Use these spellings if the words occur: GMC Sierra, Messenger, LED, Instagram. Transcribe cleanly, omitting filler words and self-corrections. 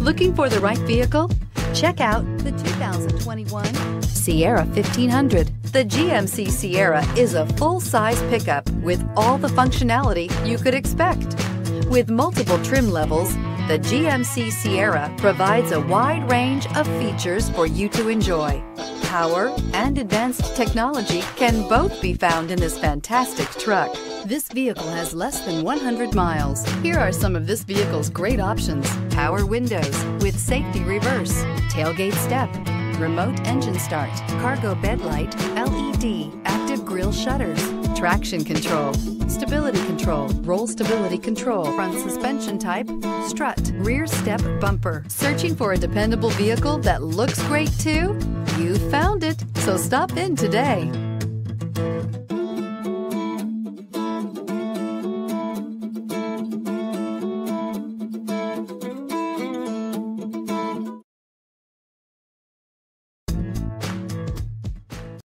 Looking for the right vehicle? Check out the 2021 Sierra 1500. The GMC Sierra is a full-size pickup with all the functionality you could expect. With multiple trim levels, the GMC Sierra provides a wide range of features for you to enjoy. Power and advanced technology can both be found in this fantastic truck. This vehicle has less than 100 miles. Here are some of this vehicle's great options: power windows with safety reverse, tailgate step, remote engine start, cargo bed light, LED, active grille shutters, traction control, stability control, roll stability control, front suspension type, strut, rear step bumper. Searching for a dependable vehicle that looks great too? You found it, so stop in today.